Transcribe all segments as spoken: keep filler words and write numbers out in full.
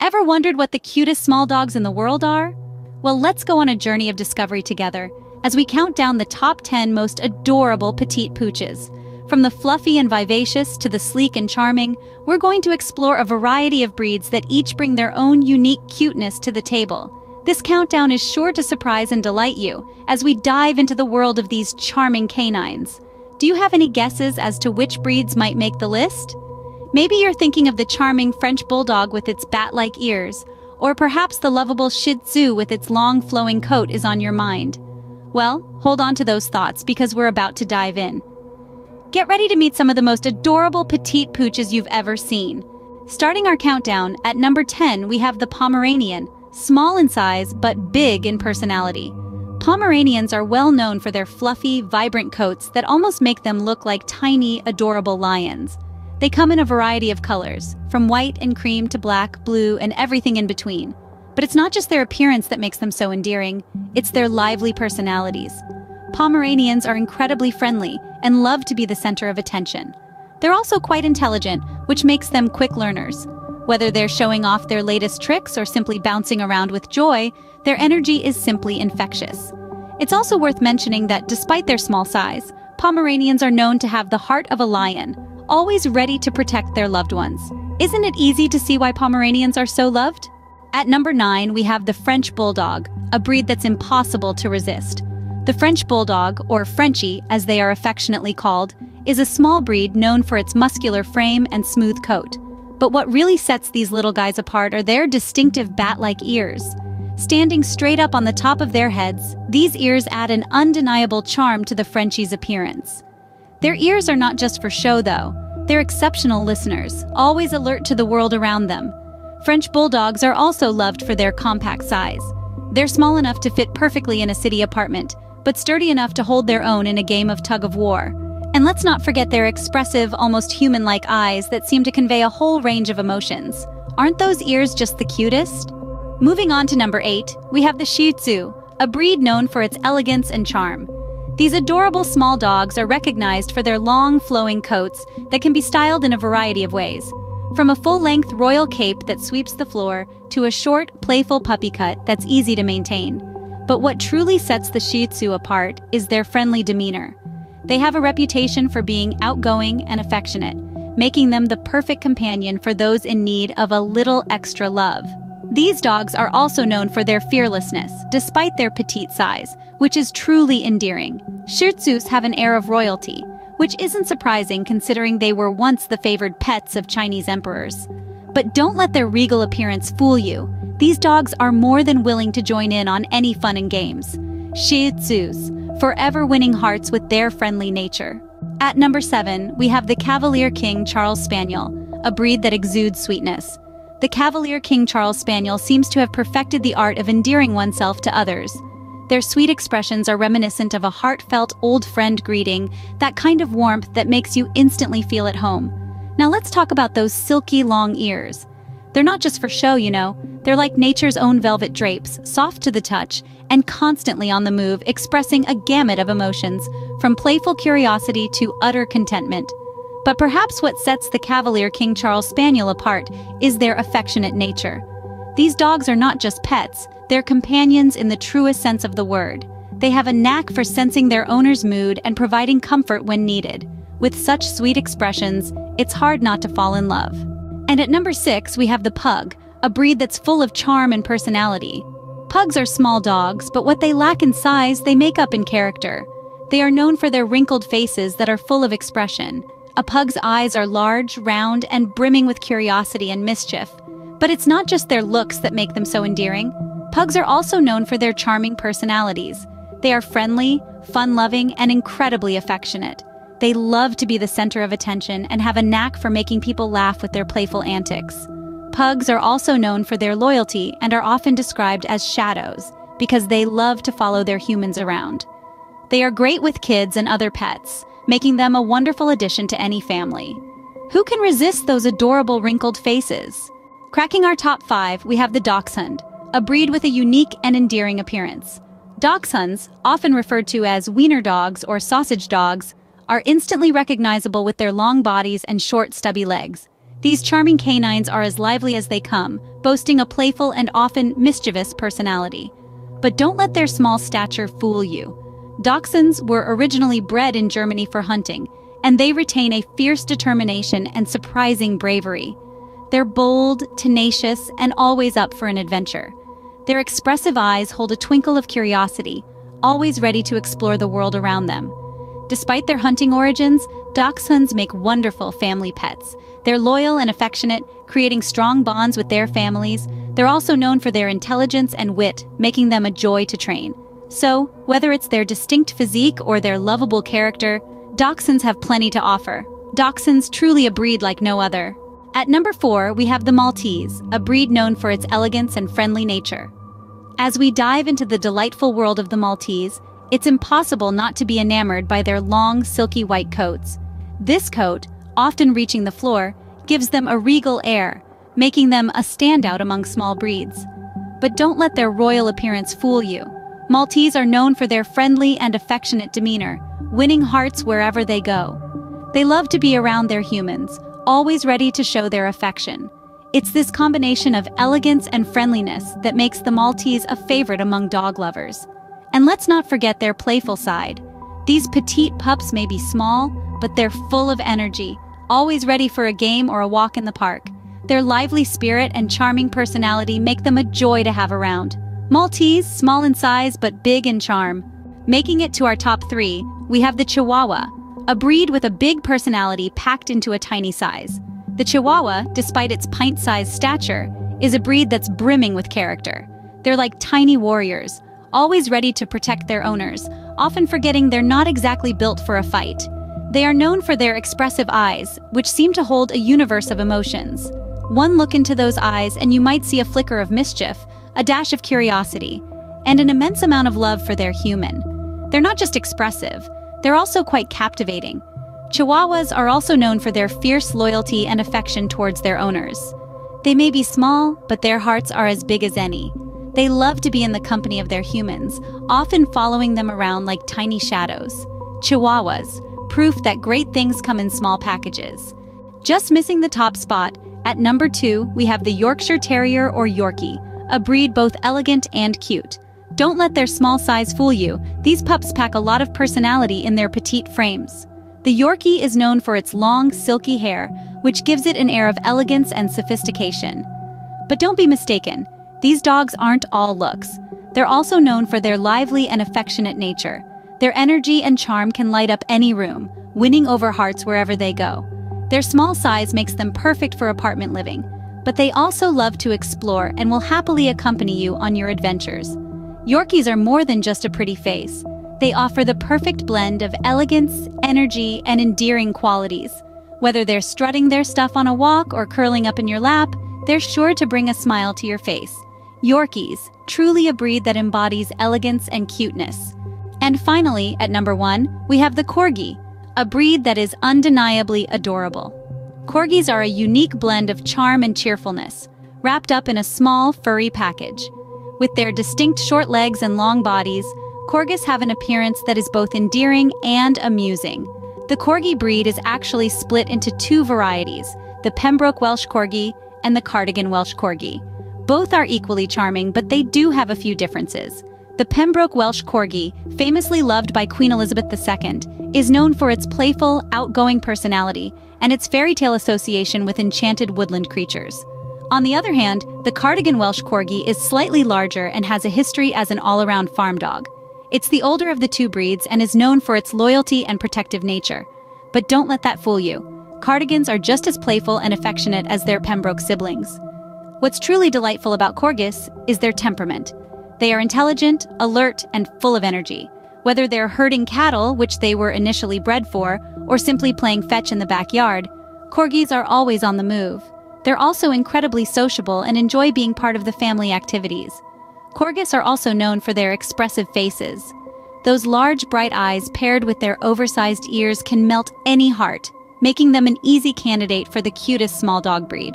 Ever wondered what the cutest small dogs in the world are? Well, let's go on a journey of discovery together as we count down the top ten most adorable petite pooches. From the fluffy and vivacious to the sleek and charming, we're going to explore a variety of breeds that each bring their own unique cuteness to the table. This countdown is sure to surprise and delight you as we dive into the world of these charming canines. Do you have any guesses as to which breeds might make the list? Maybe you're thinking of the charming French Bulldog with its bat-like ears, or perhaps the lovable Shih Tzu with its long flowing coat is on your mind. Well, hold on to those thoughts because we're about to dive in. Get ready to meet some of the most adorable petite pooches you've ever seen. Starting our countdown, at number ten we have the Pomeranian, small in size but big in personality. Pomeranians are well known for their fluffy, vibrant coats that almost make them look like tiny, adorable lions. They come in a variety of colors, from white and cream to black, blue, and everything in between. But it's not just their appearance that makes them so endearing, it's their lively personalities. Pomeranians are incredibly friendly and love to be the center of attention. They're also quite intelligent, which makes them quick learners. Whether they're showing off their latest tricks or simply bouncing around with joy, their energy is simply infectious. It's also worth mentioning that despite their small size, Pomeranians are known to have the heart of a lion, always ready to protect their loved ones. Isn't it easy to see why Pomeranians are so loved? At number nine, we have the French Bulldog, a breed that's impossible to resist. The French Bulldog, or Frenchie, as they are affectionately called, is a small breed known for its muscular frame and smooth coat. But what really sets these little guys apart are their distinctive bat-like ears. Standing straight up on the top of their heads, these ears add an undeniable charm to the Frenchie's appearance. Their ears are not just for show, though. They're exceptional listeners, always alert to the world around them. French Bulldogs are also loved for their compact size. They're small enough to fit perfectly in a city apartment, but sturdy enough to hold their own in a game of tug-of-war. And let's not forget their expressive, almost human-like eyes that seem to convey a whole range of emotions. Aren't those ears just the cutest? Moving on to number eight, we have the Shih Tzu, a breed known for its elegance and charm. These adorable small dogs are recognized for their long, flowing coats that can be styled in a variety of ways. From a full-length royal cape that sweeps the floor to a short, playful puppy cut that's easy to maintain. But what truly sets the Shih Tzu apart is their friendly demeanor. They have a reputation for being outgoing and affectionate, making them the perfect companion for those in need of a little extra love. These dogs are also known for their fearlessness, despite their petite size, which is truly endearing. Shih Tzus have an air of royalty, which isn't surprising considering they were once the favored pets of Chinese emperors. But don't let their regal appearance fool you. These dogs are more than willing to join in on any fun and games. Shih Tzus, forever winning hearts with their friendly nature. At number seven, we have the Cavalier King Charles Spaniel, a breed that exudes sweetness. The Cavalier King Charles Spaniel seems to have perfected the art of endearing oneself to others. Their sweet expressions are reminiscent of a heartfelt old friend greeting, that kind of warmth that makes you instantly feel at home. Now let's talk about those silky long ears. They're not just for show, you know. They're like nature's own velvet drapes, soft to the touch, and constantly on the move, expressing a gamut of emotions, from playful curiosity to utter contentment. But perhaps what sets the Cavalier King Charles Spaniel apart is their affectionate nature. These dogs are not just pets, they're companions in the truest sense of the word. They have a knack for sensing their owner's mood and providing comfort when needed. With such sweet expressions, it's hard not to fall in love. And at number six, we have the Pug, a breed that's full of charm and personality. Pugs are small dogs, but what they lack in size, they make up in character. They are known for their wrinkled faces that are full of expression. A pug's eyes are large, round, and brimming with curiosity and mischief. But it's not just their looks that make them so endearing. Pugs are also known for their charming personalities. They are friendly, fun-loving, and incredibly affectionate. They love to be the center of attention and have a knack for making people laugh with their playful antics. Pugs are also known for their loyalty and are often described as shadows because they love to follow their humans around. They are great with kids and other pets, making them a wonderful addition to any family. Who can resist those adorable wrinkled faces? Cracking our top five, we have the Dachshund, a breed with a unique and endearing appearance. Dachshunds, often referred to as wiener dogs or sausage dogs, are instantly recognizable with their long bodies and short, stubby legs. These charming canines are as lively as they come, boasting a playful and often mischievous personality. But don't let their small stature fool you. Dachshunds were originally bred in Germany for hunting, and they retain a fierce determination and surprising bravery. They're bold, tenacious, and always up for an adventure. Their expressive eyes hold a twinkle of curiosity, always ready to explore the world around them. Despite their hunting origins, Dachshunds make wonderful family pets. They're loyal and affectionate, creating strong bonds with their families. They're also known for their intelligence and wit, making them a joy to train. So, whether it's their distinct physique or their lovable character, Dachshunds have plenty to offer. Dachshunds truly a breed like no other. At number four, we have the Maltese, a breed known for its elegance and friendly nature. As we dive into the delightful world of the Maltese, it's impossible not to be enamored by their long, silky white coats. This coat, often reaching the floor, gives them a regal air, making them a standout among small breeds. But don't let their royal appearance fool you. Maltese are known for their friendly and affectionate demeanor, winning hearts wherever they go. They love to be around their humans, always ready to show their affection. It's this combination of elegance and friendliness that makes the Maltese a favorite among dog lovers. And let's not forget their playful side. These petite pups may be small, but they're full of energy, always ready for a game or a walk in the park. Their lively spirit and charming personality make them a joy to have around. Maltese, small in size but big in charm. Making it to our top three, we have the Chihuahua, a breed with a big personality packed into a tiny size. The Chihuahua, despite its pint-sized stature, is a breed that's brimming with character. They're like tiny warriors, always ready to protect their owners, often forgetting they're not exactly built for a fight. They are known for their expressive eyes, which seem to hold a universe of emotions. One look into those eyes and you might see a flicker of mischief, a dash of curiosity, and an immense amount of love for their human. They're not just expressive, they're also quite captivating. Chihuahuas are also known for their fierce loyalty and affection towards their owners. They may be small, but their hearts are as big as any. They love to be in the company of their humans, often following them around like tiny shadows. Chihuahuas, proof that great things come in small packages. Just missing the top spot, at number two, we have the Yorkshire Terrier or Yorkie, a breed both elegant and cute. Don't let their small size fool you. These pups pack a lot of personality in their petite frames. The Yorkie is known for its long, silky hair, which gives it an air of elegance and sophistication. But don't be mistaken. These dogs aren't all looks. They're also known for their lively and affectionate nature. Their energy and charm can light up any room, winning over hearts wherever they go. Their small size makes them perfect for apartment living, but they also love to explore and will happily accompany you on your adventures. Yorkies are more than just a pretty face. They offer the perfect blend of elegance, energy, and endearing qualities. Whether they're strutting their stuff on a walk or curling up in your lap, they're sure to bring a smile to your face. Yorkies, truly a breed that embodies elegance and cuteness. And finally, at number one, we have the Corgi, a breed that is undeniably adorable. Corgis are a unique blend of charm and cheerfulness, wrapped up in a small, furry package. With their distinct short legs and long bodies, Corgis have an appearance that is both endearing and amusing. The Corgi breed is actually split into two varieties, the Pembroke Welsh Corgi and the Cardigan Welsh Corgi. Both are equally charming, but they do have a few differences. The Pembroke Welsh Corgi, famously loved by Queen Elizabeth the Second, is known for its playful, outgoing personality and its fairy tale association with enchanted woodland creatures. On the other hand, the Cardigan Welsh Corgi is slightly larger and has a history as an all-around farm dog. It's the older of the two breeds and is known for its loyalty and protective nature. But don't let that fool you. Cardigans are just as playful and affectionate as their Pembroke siblings. What's truly delightful about Corgis is their temperament. They are intelligent, alert, and full of energy. Whether they're herding cattle, which they were initially bred for, or simply playing fetch in the backyard, Corgis are always on the move. They're also incredibly sociable and enjoy being part of the family activities. Corgis are also known for their expressive faces. Those large, bright eyes paired with their oversized ears can melt any heart, making them an easy candidate for the cutest small dog breed.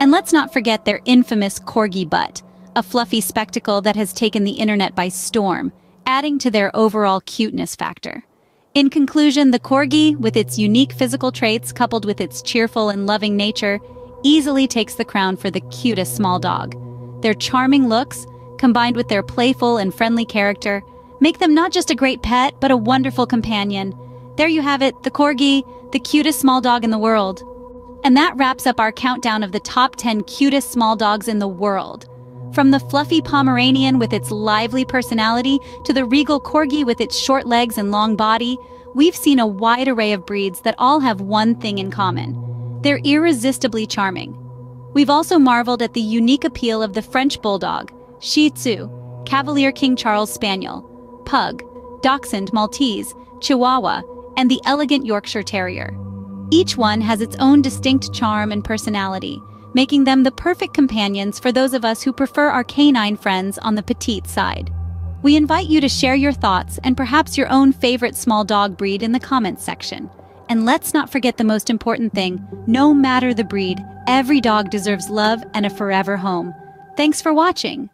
And let's not forget their infamous corgi butt, a fluffy spectacle that has taken the internet by storm, adding to their overall cuteness factor. In conclusion, the corgi, with its unique physical traits coupled with its cheerful and loving nature, easily takes the crown for the cutest small dog. Their charming looks, combined with their playful and friendly character, make them not just a great pet, but a wonderful companion. There you have it, the Corgi, the cutest small dog in the world. And that wraps up our countdown of the top ten cutest small dogs in the world. From the fluffy Pomeranian with its lively personality to the regal Corgi with its short legs and long body, we've seen a wide array of breeds that all have one thing in common. They're irresistibly charming. We've also marveled at the unique appeal of the French Bulldog, Shih Tzu, Cavalier King Charles Spaniel, Pug, Dachshund, Maltese, Chihuahua, and the elegant Yorkshire Terrier. Each one has its own distinct charm and personality, making them the perfect companions for those of us who prefer our canine friends on the petite side. We invite you to share your thoughts and perhaps your own favorite small dog breed in the comments section. And let's not forget the most important thing, no matter the breed, every dog deserves love and a forever home. Thanks for watching.